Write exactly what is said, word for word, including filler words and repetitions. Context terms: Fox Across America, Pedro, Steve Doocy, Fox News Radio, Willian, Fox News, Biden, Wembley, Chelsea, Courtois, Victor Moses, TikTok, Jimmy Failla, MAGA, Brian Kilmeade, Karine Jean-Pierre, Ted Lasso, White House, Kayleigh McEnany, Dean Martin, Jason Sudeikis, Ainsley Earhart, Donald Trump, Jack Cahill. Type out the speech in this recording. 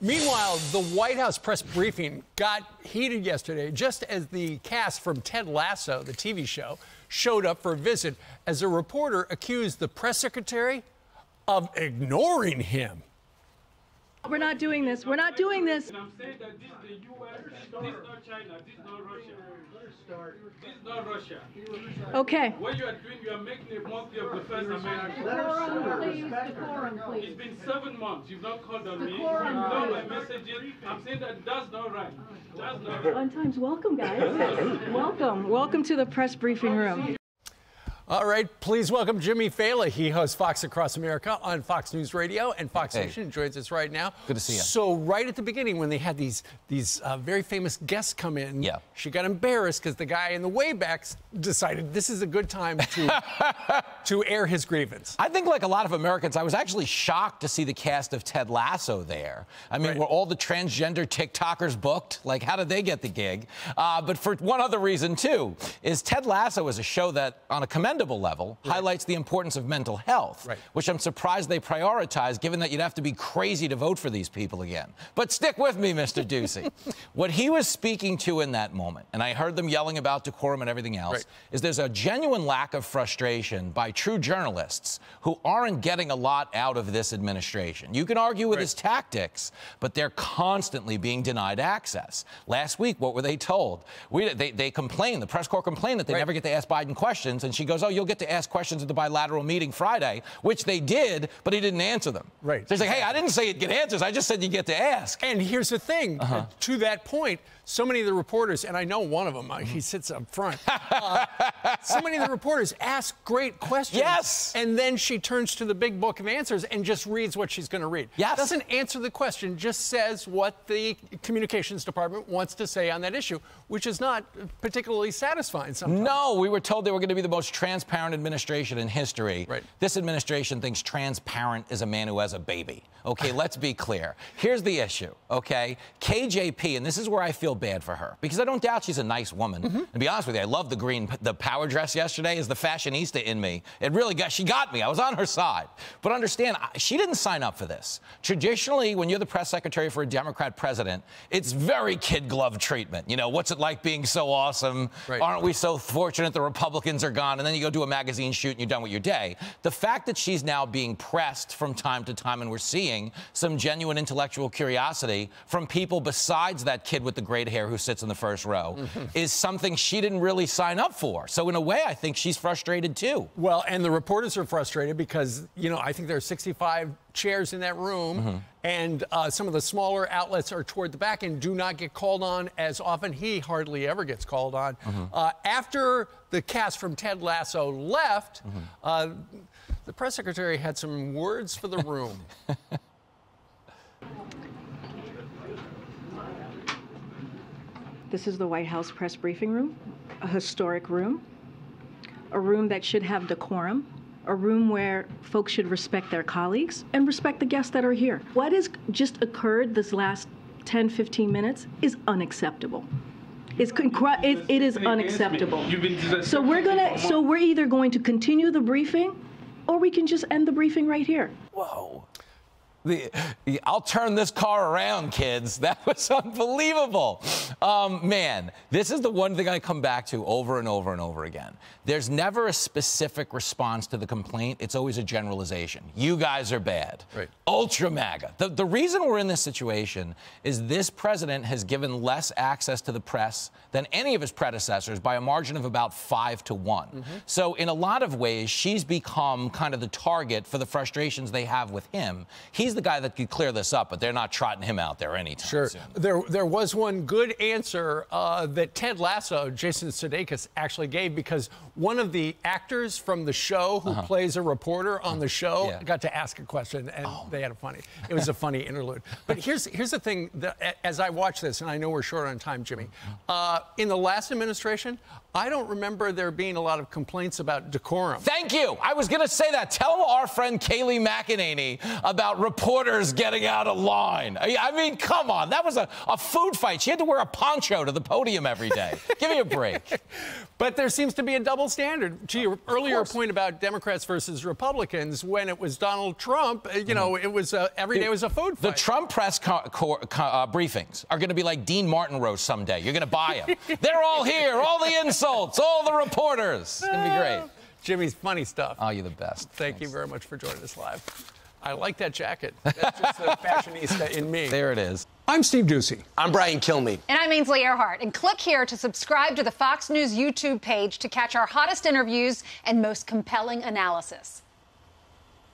Meanwhile, the White House press briefing got heated yesterday just as the cast from Ted Lasso, the T V show, showed up for a visit as a reporter accused the press secretary of ignoring him. We're not doing this. We're not doing this. And I'm saying that this is the U S, this is not China, this is not Russia. This is not Russia. Okay. What you are doing, you are making a mockery of the First Amendment. It's been seven months. You've not called on me. You've not my messages. I'm saying that that's not right. That's not right. On time's welcome, guys. Welcome. Welcome to the press briefing room. All right, please welcome Jimmy Failla. He hosts Fox Across America on Fox News Radio and Fox hey. Nation. Joins us right now. Good to see you. So right at the beginning, when they had these these uh, very famous guests come in, yeah. she got embarrassed because the guy in the way back decided this is a good time to to air his grievance. I think, like a lot of Americans, I was actually shocked to see the cast of Ted Lasso there. I mean, right. were all the transgender TikTokers booked? Like, how did they get the gig? Uh, but for one other reason too, is Ted Lasso is a show that, on a commendable level, right. highlights the importance of mental health, right. which I'm surprised they prioritize, given that you'd have to be crazy to vote for these people again. But stick with me, Mister Doocy. What he was speaking to in that moment, and I heard them yelling about decorum and everything else, right. is there's a genuine lack of frustration by true journalists who aren't getting a lot out of this administration. You can argue with right. his tactics, but they're constantly being denied access. Last week, what were they told? We, they, they complained, the press corps complained that they right. never get to ask Biden questions, and she goes, "Oh, you'll get to ask questions at the bilateral meeting Friday," which they did, but he didn't answer them. Right. So he's like, "Hey, I didn't say you'd get answers. I just said you get to ask." And here's the thing. Uh-huh. To that point, so many of the reporters, and I know one of them, uh, he sits up front, uh, so many of the reporters ask great questions. Yes. And then she turns to the big book of answers and just reads what she's going to read. Yes. Doesn't answer the question, just says what the communications department wants to say on that issue, which is not particularly satisfying sometimes. No, we were told they were going to be the most trans transparent administration in history. Right. This administration thinks transparent is a man who has a baby. Okay, let's be clear. Here's the issue, okay? K J P, and this is where I feel bad for her, because I don't doubt she's a nice woman. Mm-hmm. And to be honest with you, I love the green, the power dress yesterday is the fashionista in me. It really got, she got me. I was on her side. But understand, she didn't sign up for this. Traditionally, when you're the press secretary for a Democrat president, it's very kid glove treatment. You know, what's it like being so awesome? Right. Aren't we so fortunate the Republicans are gone? And then you go do a magazine shoot and you're done with your day. The fact that she's now being pressed from time to time, and we're seeing some genuine intellectual curiosity from people besides that kid with the great hair who sits in the first row, mm-hmm. is something she didn't really sign up for. So in a way, I think she's frustrated too. Well, and the reporters are frustrated because, you know, I think there are sixty-five chairs in that room, mm-hmm. and uh, some of the smaller outlets are toward the back and do not get called on as often. He hardly ever gets called on. Mm-hmm. Uh, after the cast from Ted Lasso left, mm-hmm. uh, the press secretary had some words for the room. This is the White House press briefing room, a historic room, a room that should have decorum, a room where folks should respect their colleagues and respect the guests that are here. What has just occurred this last ten, fifteen minutes is unacceptable. It's it, it is unacceptable. So we're gonna, so we're either going to continue the briefing, or we can just end the briefing right here. Whoa. The, the, I'll turn this car around, kids. That was unbelievable. Um, man, this is the one thing I come back to over and over and over again. There's never a specific response to the complaint. It's always a generalization. You guys are bad. Right. Ultra MAGA. The, the reason we're in this situation is this president has given less access to the press than any of his predecessors by a margin of about five to one. Mm-hmm. So in a lot of ways, she's become kind of the target for the frustrations they have with him. He's He's the guy that could clear this up, but they're not trotting him out there anytime sure. soon. There, there was one good answer uh, that Ted Lasso, Jason Sudeikis, actually gave, because one of the actors from the show who uh-huh. plays a reporter on the show yeah. got to ask a question, and oh. they had a funny. It was a funny interlude. But here's here's the thing that, as I watch this, and I know we're short on time, Jimmy. Uh, in the last administration, I don't remember there being a lot of complaints about decorum. Thank you. I was going to say that. Tell our friend Kayleigh McEnany about reporting reporters getting out of line. I mean, come on. That was a, a food fight. She had to wear a poncho to the podium every day. Give me a break. But there seems to be a double standard. To your earlier point about Democrats versus Republicans, when it was Donald Trump, you mm-hmm. know, it was a, every day was a food fight. The Trump press co co uh, briefings are going to be like Dean Martin roast someday. You're going to buy them. They're all here, all the insults, all the reporters. It's going to be great. Jimmy's funny stuff. Oh, you're the best. Thank Thanks. you very much for joining us live. I like that jacket. That's just a fashionista in me. There it is. I'm Steve Doocy. I'm Brian Kilmeade. And I'm Ainsley Earhart. And click here to subscribe to the Fox News YouTube page to catch our hottest interviews and most compelling analysis.